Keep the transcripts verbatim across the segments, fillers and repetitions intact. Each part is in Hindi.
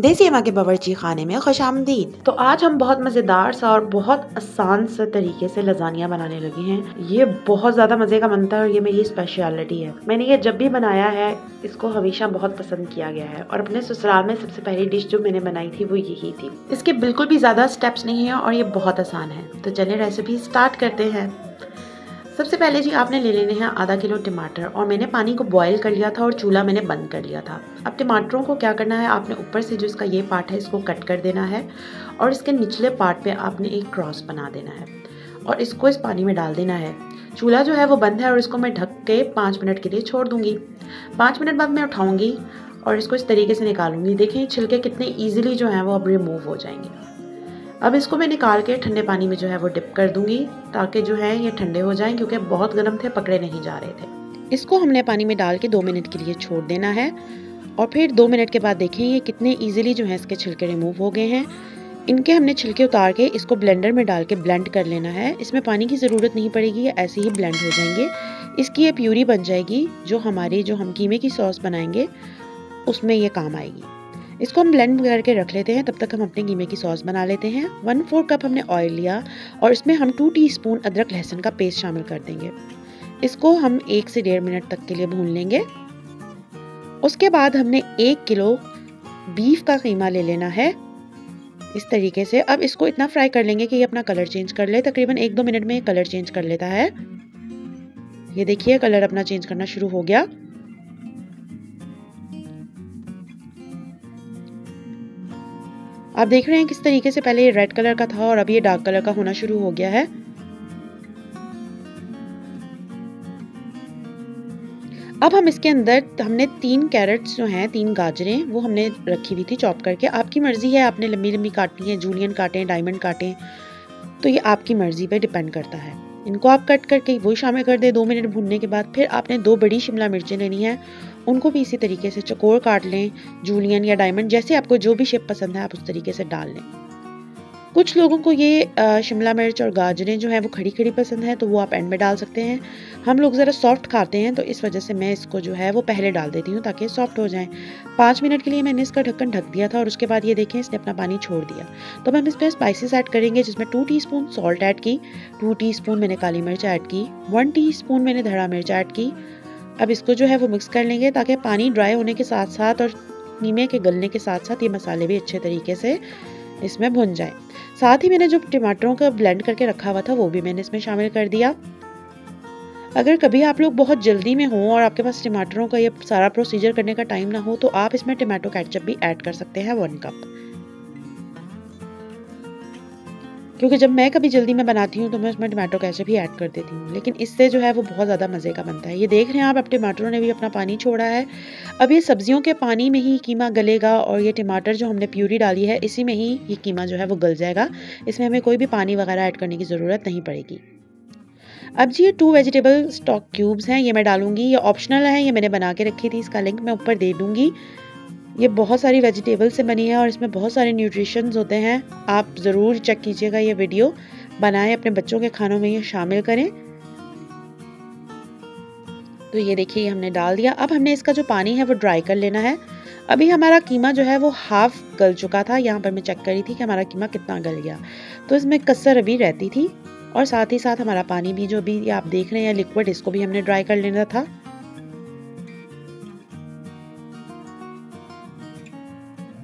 देसीमा के बावर्ची खाने में खुशामदीद। तो आज हम बहुत मज़ेदार सा और बहुत आसान सा तरीके से लजानिया बनाने लगे हैं। ये बहुत ज़्यादा मज़े का बनता है और ये मेरी स्पेशलिटी है। मैंने ये जब भी बनाया है इसको हमेशा बहुत पसंद किया गया है और अपने ससुराल में सबसे पहली डिश जो मैंने बनाई थी वो यही थी। इसके बिल्कुल भी ज़्यादा स्टेप्स नहीं है और ये बहुत आसान है। तो चलिए रेसिपी स्टार्ट करते हैं। सबसे पहले जी आपने ले लेने हैं आधा किलो टमाटर और मैंने पानी को बॉईल कर लिया था और चूल्हा मैंने बंद कर लिया था। अब टमाटरों को क्या करना है, आपने ऊपर से जो इसका ये पार्ट है इसको कट कर देना है और इसके निचले पार्ट पे आपने एक क्रॉस बना देना है और इसको इस पानी में डाल देना है। चूल्हा जो है वो बंद है और इसको मैं ढक के पाँच मिनट के लिए छोड़ दूँगी। पाँच मिनट बाद मैं उठाऊँगी और इसको इस तरीके से निकालूंगी। देखें छिलके कितने ईजिली जो हैं वो अब रिमूव हो जाएंगे। अब इसको मैं निकाल के ठंडे पानी में जो है वो डिप कर दूंगी ताकि जो है ये ठंडे हो जाएं, क्योंकि बहुत गर्म थे, पकड़े नहीं जा रहे थे। इसको हमने पानी में डाल के दो मिनट के लिए छोड़ देना है और फिर दो मिनट के बाद देखें ये कितने इजीली जो है इसके छिलके रिमूव हो गए हैं। इनके हमने छिलके उतार के इसको ब्लेंडर में डाल के ब्लेंड कर लेना है। इसमें पानी की ज़रूरत नहीं पड़ेगी, ये ऐसे ही ब्लेंड हो जाएंगे। इसकी ये प्यूरी बन जाएगी जो हमारी जो हम कीमे की सॉस बनाएंगे उसमें ये काम आएगी। इसको हम ब्लेंड करके रख लेते हैं, तब तक हम अपने कीमे की सॉस बना लेते हैं। वन फोर कप हमने ऑयल लिया और इसमें हम टू टीस्पून अदरक लहसुन का पेस्ट शामिल कर देंगे। इसको हम एक से डेढ़ मिनट तक के लिए भून लेंगे। उसके बाद हमने एक किलो बीफ का कीमा ले लेना है इस तरीके से। अब इसको इतना फ्राई कर लेंगे कि ये अपना कलर चेंज कर ले। तकरीबन एक दो मिनट में कलर चेंज कर लेता है। ये देखिए कलर अपना चेंज करना शुरू हो गया। आप देख रहे हैं किस तरीके से पहले ये रेड कलर का था और अब ये डार्क कलर का होना शुरू हो गया है। अब हम इसके अंदर हमने तीन कैरेट्स जो हैं, तीन गाजरें वो हमने रखी हुई थी चॉप करके। आपकी मर्जी है, आपने लंबी लंबी काटनी है, जूलियन काटें, डायमंड काटें, तो ये आपकी मर्जी पे डिपेंड करता है। इनको आप कट करके वही शामिल कर दें। दो मिनट भूनने के बाद फिर आपने दो बड़ी शिमला मिर्चें लेनी है, उनको भी इसी तरीके से चकोर काट लें, जूलियन या डायमंड, जैसे आपको जो भी शेप पसंद है आप उस तरीके से डाल लें। कुछ लोगों को ये शिमला मिर्च और गाजरें जो हैं वो खड़ी खड़ी पसंद है, तो वो आप एंड में डाल सकते हैं। हम लोग ज़रा सॉफ्ट खाते हैं तो इस वजह से मैं इसको जो है वो पहले डाल देती हूँ ताकि सॉफ्ट हो जाए। पाँच मिनट के लिए मैंने इसका ढक्कन ढक दिया था और उसके बाद ये देखें इसने अपना पानी छोड़ दिया। तो हम इसमें स्पाइसेस ऐड करेंगे जिसमें two teaspoon salt add की, टू टी स्पून मैंने काली मिर्च ऐड की, वन टी स्पून मैंने धड़ा मिर्च ऐड की। अब इसको जो है वो मिक्स कर लेंगे ताकि पानी ड्राई होने के साथ साथ और नीमे के गलने के साथ साथ ये मसाले भी अच्छे तरीके से इसमें भुन जाए। साथ ही मैंने जो टमाटरों का ब्लेंड करके रखा हुआ था वो भी मैंने इसमें शामिल कर दिया। अगर कभी आप लोग बहुत जल्दी में हों और आपके पास टमाटरों का ये सारा प्रोसीजर करने का टाइम ना हो तो आप इसमें टमाटो केचप भी ऐड कर सकते हैं वन कप, क्योंकि जब मैं कभी जल्दी में बनाती हूँ तो मैं उसमें टमाटो केचप भी ऐड कर देती हूँ, लेकिन इससे जो है वो बहुत ज़्यादा मज़े का बनता है। ये देख रहे हैं आप, अब टमाटरों ने भी अपना पानी छोड़ा है। अब ये सब्जियों के पानी में ही कीमा गलेगा और ये टमाटर जो हमने प्यूरी डाली है इसी में ही ये कीमा जो है वो गल जाएगा। इसमें हमें कोई भी पानी वगैरह ऐड करने की ज़रूरत नहीं पड़ेगी। अब जी ये टू वेजिटेबल स्टॉक क्यूब्स हैं, ये मैं डालूंगी। ये ऑप्शनल है, ये मैंने बना के रखी थी, इसका लिंक मैं ऊपर दे दूँगी। ये बहुत सारी वेजिटेबल से बनी है और इसमें बहुत सारे न्यूट्रिशंस होते हैं। आप ज़रूर चेक कीजिएगा, ये वीडियो बनाएं, अपने बच्चों के खानों में ये शामिल करें। तो ये देखिए ये हमने डाल दिया। अब हमने इसका जो पानी है वो ड्राई कर लेना है। अभी हमारा कीमा जो है वो हाफ़ गल चुका था, यहाँ पर मैं चेक करी थी कि हमारा कीमा कितना गल गया, तो इसमें कसर अभी रहती थी। और साथ ही साथ हमारा पानी भी जो भी आप देख रहे हैं लिक्विड, इसको भी हमने ड्राई कर लेना था।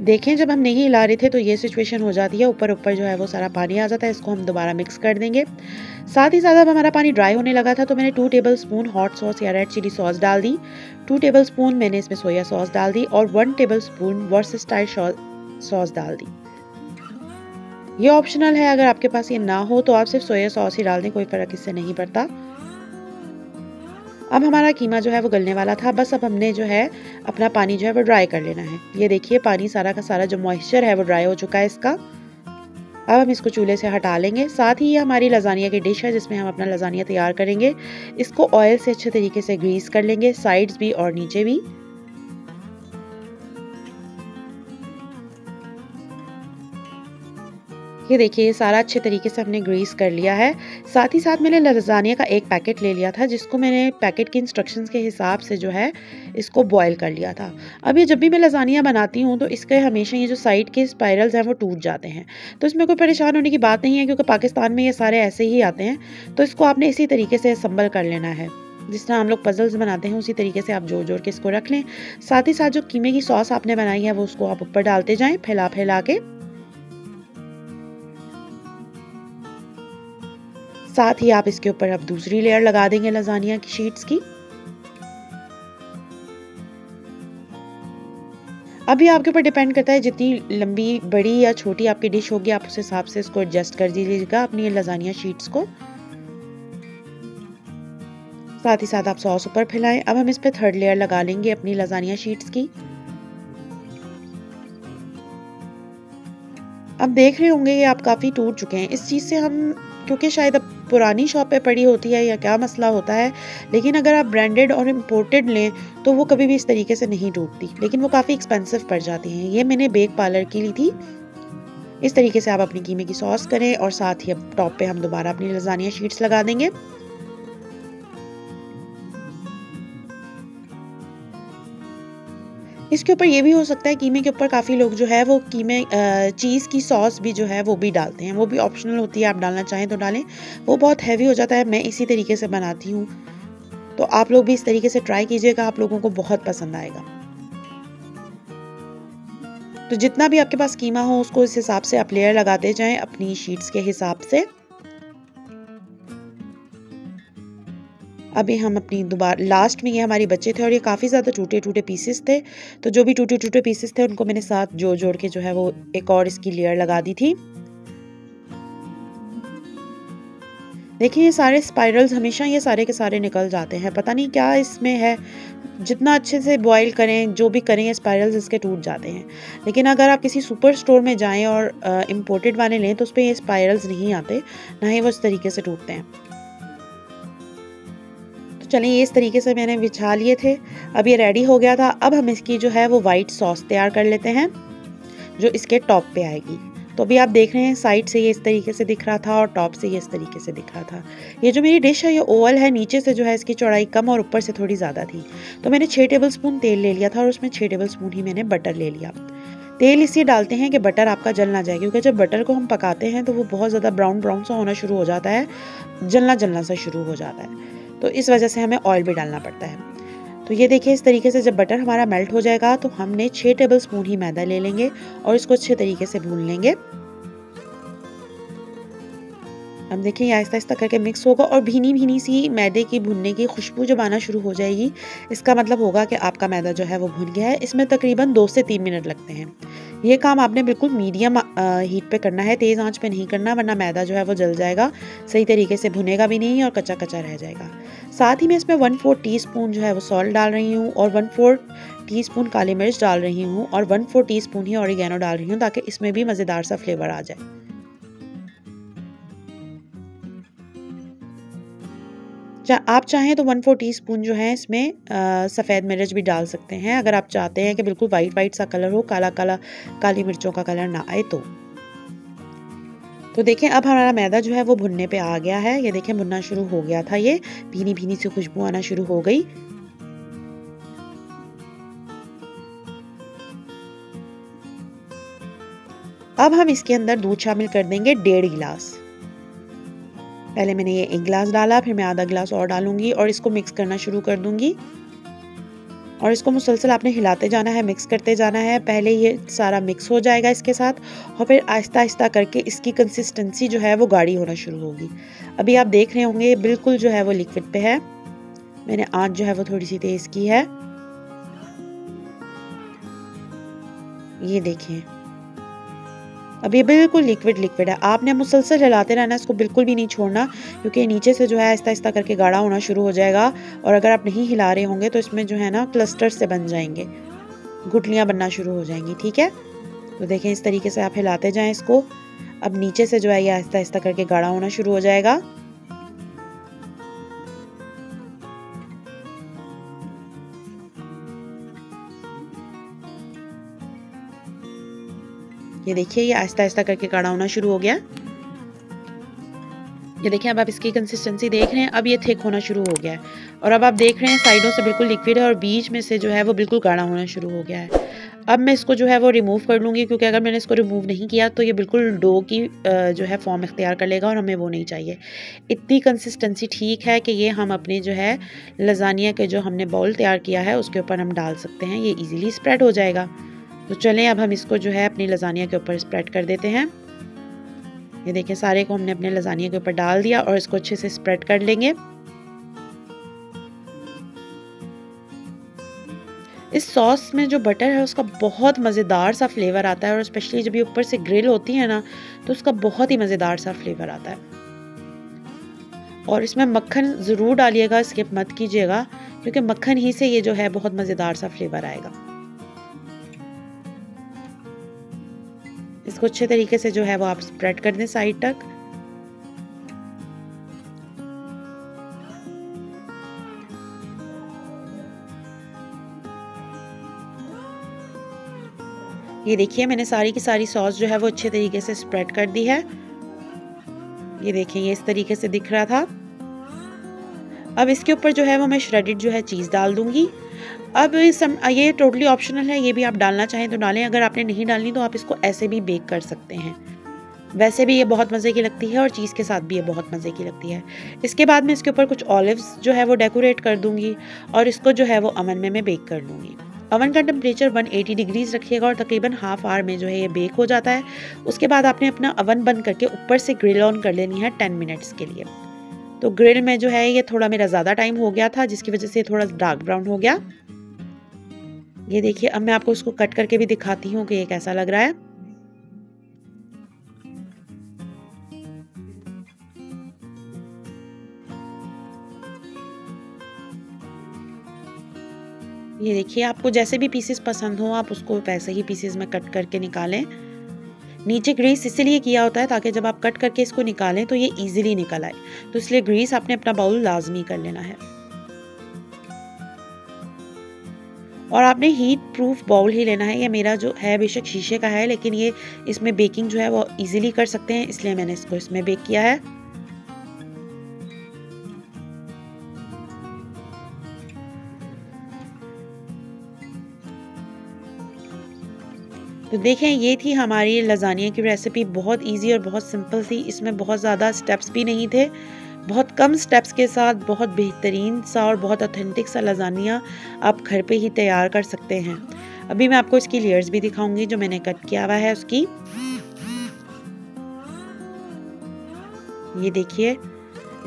देखें जब हम नहीं हिला रहे थे तो ये सिचुएशन हो जाती है, ऊपर ऊपर जो है वो सारा पानी आ जाता है। इसको हम दोबारा मिक्स कर देंगे। साथ ही साथ अब हमारा पानी ड्राई होने लगा था तो मैंने two tablespoon hot sauce या रेड चिली सॉस डाल दी, टू टेबल स्पून मैंने इसमें सोया सॉस डाल दी और one tablespoon Worcestershire sauce डाल दी। ये ऑप्शनल है, अगर आपके पास ये ना हो तो आप सिर्फ सोया सॉस ही डाल दें, कोई फ़र्क इससे नहीं पड़ता। अब हमारा कीमा जो है वो गलने वाला था, बस अब हमने जो है अपना पानी जो है वो ड्राई कर लेना है। ये देखिए पानी सारा का सारा जो मॉइस्चर है वो ड्राई हो चुका है इसका। अब हम इसको चूल्हे से हटा लेंगे। साथ ही ये हमारी लजानिया की डिश है जिसमें हम अपना लजानिया तैयार करेंगे। इसको ऑयल से अच्छे तरीके से ग्रीस कर लेंगे, साइड्स भी और नीचे भी। ये देखिए सारा अच्छे तरीके से हमने ग्रीस कर लिया है। साथ ही साथ मैंने लज़ानिया का एक पैकेट ले लिया था जिसको मैंने पैकेट के इंस्ट्रक्शंस के हिसाब से जो है इसको बॉयल कर लिया था। अब ये जब भी मैं लज़ानिया बनाती हूँ तो इसके हमेशा ये जो साइड के स्पाइरल्स हैं वो टूट जाते हैं, तो इसमें कोई परेशान होने की बात नहीं है क्योंकि पाकिस्तान में ये सारे ऐसे ही आते हैं। तो इसको आपने इसी तरीके से असम्बल कर लेना है, जिस तरह हम लोग पजल्स बनाते हैं उसी तरीके से आप जोड़ जोड़ के इसको रख लें। साथ ही साथ जो कीमे की सॉस आपने बनाई है वो उसको आप ऊपर डालते जाएं फैला फैला के। साथ ही आप इसके ऊपर अब दूसरी लेयर लगा देंगे लज़ानिया की शीट्स की। अभी आपके ऊपर डिपेंड करता है जितनी लंबी बड़ी या छोटी आपकी डिश होगी आप उस हिसाब से इसको एडजस्ट कर दीजिएगा अपनी लज़ानिया शीट्स को। साथ ही साथ आप सॉस ऊपर फैलाएं। अब हम इस पे थर्ड लेयर लगा लेंगे अपनी लज़ानिया शीट्स की। अब देख रहे होंगे ये आप काफ़ी टूट चुके हैं। इस चीज़ से हम क्योंकि शायद अब पुरानी शॉप पे पड़ी होती है या क्या मसला होता है, लेकिन अगर आप ब्रांडेड और इम्पोर्टेड लें तो वो कभी भी इस तरीके से नहीं टूटती, लेकिन वो काफ़ी एक्सपेंसिव पड़ जाती हैं। ये मैंने बेक पार्लर की ली थी। इस तरीके से आप अपनी कीमे की सॉस करें और साथ ही अब टॉप पे हम दोबारा अपनी लज़ानिया शीट्स लगा देंगे। इसके ऊपर ये भी हो सकता है कीमे के ऊपर काफ़ी लोग जो है वो कीमे चीज़ की सॉस भी जो है वो भी डालते हैं, वो भी ऑप्शनल होती है, आप डालना चाहें तो डालें। वो बहुत हैवी हो जाता है, मैं इसी तरीके से बनाती हूँ, तो आप लोग भी इस तरीके से ट्राई कीजिएगा, आप लोगों को बहुत पसंद आएगा। तो जितना भी आपके पास कीमा हो उसको इस हिसाब से आप लेयर लगाते जाएँ अपनी शीट्स के हिसाब से। अभी हम अपनी दोबारा लास्ट में ये हमारी बच्चे थे और ये काफ़ी ज़्यादा टूटे टूटे पीसेस थे, तो जो भी टूटे टूटे पीसेस थे उनको मैंने साथ जोड़ जोड़ के जो है वो एक और इसकी लेयर लगा दी थी। देखिए ये सारे स्पाइरल्स हमेशा ये सारे के सारे निकल जाते हैं, पता नहीं क्या इसमें है, जितना अच्छे से बॉईल करें जो भी करें स्पाइरल्स इसके टूट जाते हैं। लेकिन अगर आप किसी सुपर स्टोर में जाएँ और इम्पोर्टेड वाले लें तो उस पर ये स्पाइरल्स नहीं आते, ना ही वो इस तरीके से टूटते हैं। चलिए इस तरीके से मैंने बिछा लिए थे। अब ये रेडी हो गया था। अब हम इसकी जो है वो वाइट सॉस तैयार कर लेते हैं जो इसके टॉप पे आएगी। तो अभी आप देख रहे हैं साइड से ये इस तरीके से दिख रहा था और टॉप से ये इस तरीके से दिख रहा था। ये जो मेरी डिश है ये ओवल है, नीचे से जो है इसकी चौड़ाई कम और ऊपर से थोड़ी ज़्यादा थी। तो मैंने छः टेबल स्पून तेल ले लिया था और उसमें छः टेबल स्पून ही मैंने बटर ले लिया। तेल इसलिए डालते हैं कि बटर आपका जल ना जाए, क्योंकि जब बटर को हम पकाते हैं तो वो बहुत ज़्यादा ब्राउन ब्राउन सा होना शुरू हो जाता है, जलना जलना सा शुरू हो जाता है, तो इस वजह से हमें ऑयल भी डालना पड़ता है। तो ये देखिए इस तरीके से जब बटर हमारा मेल्ट हो जाएगा तो हमने छः टेबल स्पून ही मैदा ले लेंगे और इसको अच्छे तरीके से भून लेंगे। अब देखिए आहिस्ता आहिस्ता करके मिक्स होगा और भीनी भीनी सी मैदे की भुनने की खुशबू जब आना शुरू हो जाएगी इसका मतलब होगा कि आपका मैदा जो है वो भुन गया है। इसमें तकरीबन दो से तीन मिनट लगते हैं। ये काम आपने बिल्कुल मीडियम हीट पे करना है, तेज़ आंच पे नहीं करना, वरना मैदा जो है वो जल जाएगा, सही तरीके से भुनेगा भी नहीं और कच्चा कच्चा रह जाएगा। साथ ही मैं इसमें वन फोर्थ टी स्पून जो है वो सॉल्ट डाल रही हूँ और वन फोर्थ टी स्पून काली मिर्च डाल रही हूँ और वन फोर्थ टी स्पून ही ऑरिगेनो डाल रही हूँ ताकि इसमें भी मज़ेदार सा फ्लेवर आ जाए। चा, आप चाहें तो वन फोर टी स्पून जो है इसमें सफ़ेद मिर्च भी डाल सकते हैं अगर आप चाहते हैं कि बिल्कुल वाइट वाइट सा कलर हो, काला काला काली मिर्चों का कलर ना आए। तो तो देखें अब हमारा मैदा जो है वो भुनने पे आ गया है। ये देखें भुनना शुरू हो गया था, ये भीनी भीनी सी खुशबू आना शुरू हो गई। अब हम इसके अंदर दूध शामिल कर देंगे डेढ़ गिलास। पहले मैंने ये एक गिलास डाला, फिर मैं आधा गिलास और डालूंगी और इसको मिक्स करना शुरू कर दूंगी और इसको मुसलसल आपने हिलाते जाना है, मिक्स करते जाना है। पहले ये सारा मिक्स हो जाएगा इसके साथ और फिर आहिस्ता आहिस्ता करके इसकी कंसिस्टेंसी जो है वो गाढ़ी होना शुरू होगी। अभी आप देख रहे होंगे बिल्कुल जो है वो लिक्विड पे है। मैंने आँच जो है वो थोड़ी सी तेज़ की है। ये देखें अब ये बिल्कुल लिक्विड लिक्विड है। आपने मुसलसल हिलाते रहना, इसको बिल्कुल भी नहीं छोड़ना क्योंकि नीचे से जो है आहिस्ता आहिस्ता करके गाढ़ा होना शुरू हो जाएगा और अगर आप नहीं हिला रहे होंगे तो इसमें जो है ना क्लस्टर से बन जाएंगे, गुठलियाँ बनना शुरू हो जाएंगी। ठीक है, तो देखें इस तरीके से आप हिलाते जाएँ इसको। अब नीचे से जो है ये आहिस्ता आहिस्ता करके गाढ़ा होना शुरू हो जाएगा। ये देखिए, ये आहिस्ता आहिस्ता करके गाढ़ा होना शुरू हो गया। ये देखिए, अब आप इसकी कंसिस्टेंसी देख रहे हैं, अब ये थिक होना शुरू हो गया है। और अब आप देख रहे हैं साइडों से बिल्कुल लिक्विड है और बीच में से जो है वो बिल्कुल गाढ़ा होना शुरू हो गया है। अब मैं इसको जो है वो रिमूव कर लूँगी, क्योंकि अगर मैंने इसको रिमूव नहीं किया तो ये बिल्कुल डो की जो है फॉर्म इख्तियार कर लेगा और हमें वो नहीं चाहिए। इतनी कंसिस्टेंसी ठीक है कि ये हम अपने जो है लज़ानिया के जो हमने बाउल तैयार किया है उसके ऊपर हम डाल सकते हैं, ये इजीली स्प्रेड हो जाएगा। तो चलें अब हम इसको जो है अपनी लज़ानिया के ऊपर स्प्रेड कर देते हैं। ये देखिए, सारे को हमने अपने लज़ानिया के ऊपर डाल दिया और इसको अच्छे से स्प्रेड कर लेंगे। इस सॉस में जो बटर है उसका बहुत मज़ेदार सा फ्लेवर आता है, और स्पेशली जब ये ऊपर से ग्रिल होती है ना तो उसका बहुत ही मज़ेदार सा फ्लेवर आता है। और इसमें मक्खन ज़रूर डालिएगा, स्किप मत कीजिएगा, क्योंकि मक्खन ही से ये जो है बहुत मज़ेदार सा फ्लेवर आएगा। इसको अच्छे तरीके से जो है वो आप स्प्रेड कर दें साइड तक। ये देखिए, मैंने सारी की सारी सॉस जो है वो अच्छे तरीके से स्प्रेड कर दी है। ये देखिए, ये इस तरीके से दिख रहा था। अब इसके ऊपर जो है वो मैं श्रेडेड जो है चीज़ डाल दूंगी। अब सम, ये टोटली ऑप्शनल है, ये भी आप डालना चाहें तो डालें, अगर आपने नहीं डालनी तो आप इसको ऐसे भी बेक कर सकते हैं। वैसे भी ये बहुत मज़े की लगती है और चीज़ के साथ भी ये बहुत मज़े की लगती है। इसके बाद मैं इसके ऊपर कुछ ऑलिव्स जो है वो डेकोरेट कर दूँगी और इसको जो है वो अवन में मैं बेक कर लूँगी। अवन का टेम्परेचर एक सौ अस्सी डिग्रीज रखिएगा और तकरीबन हाफ आवर में जो है ये बेक हो जाता है। उसके बाद आपने अपना अवन बंद करके ऊपर से ग्रिल ऑन कर लेनी है दस मिनट्स के लिए। तो ग्रिल में जो है ये थोड़ा मेरा ज़्यादा टाइम हो गया था, जिसकी वजह से थोड़ा डार्क ब्राउन हो गया। ये देखिए, अब मैं आपको इसको कट करके भी दिखाती हूँ कि ये कैसा लग रहा है। ये देखिए, आपको जैसे भी पीसेस पसंद हो आप उसको वैसे ही पीसेस में कट करके निकालें। नीचे ग्रीस इसलिए किया होता है ताकि जब आप कट करके इसको निकालें तो ये इजीली निकल आए, तो इसलिए ग्रीस आपने अपना बाउल लाजमी कर लेना है। और आपने हीट प्रूफ बाउल ही लेना है। ये मेरा जो है बेशक शीशे का है, लेकिन ये इसमें बेकिंग जो है वो ईजिली कर सकते हैं, इसलिए मैंने इसको इसमें बेक किया है। तो देखें, ये थी हमारी लज़ानिया की रेसिपी। बहुत इजी और बहुत सिंपल थी, इसमें बहुत ज़्यादा स्टेप्स भी नहीं थे। बहुत कम स्टेप्स के साथ बहुत बेहतरीन सा और बहुत ऑथेंटिक सा लज़ानिया आप घर पे ही तैयार कर सकते हैं। अभी मैं आपको इसकी लेयर्स भी दिखाऊंगी जो मैंने कट किया हुआ है उसकी। ये देखिए,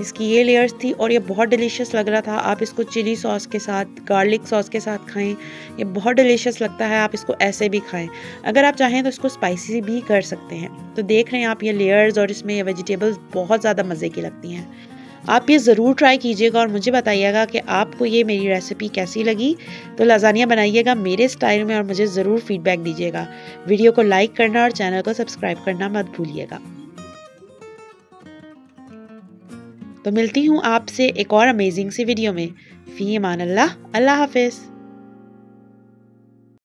इसकी ये लेयर्स थी और ये बहुत डिलीशियस लग रहा था। आप इसको चिली सॉस के साथ, गार्लिक सॉस के साथ खाएं, ये बहुत डिलीशियस लगता है। आप इसको ऐसे भी खाएं, अगर आप चाहें तो इसको स्पाइसी भी कर सकते हैं। तो देख रहे हैं आप, ये लेयर्स और इसमें ये वेजिटेबल्स बहुत ज़्यादा मज़े की लगती हैं। आप ये ज़रूर ट्राई कीजिएगा और मुझे बताइएगा कि आपको ये मेरी रेसिपी कैसी लगी। तो लज़ानिया बनाइएगा मेरे स्टाइल में और मुझे ज़रूर फीडबैक दीजिएगा। वीडियो को लाइक करना और चैनल को सब्सक्राइब करना मत भूलिएगा। तो मिलती हूँ आपसे एक और अमेजिंग सी वीडियो में। फ़ी अमान अल्लाह, अल्लाह हाफ़िज़।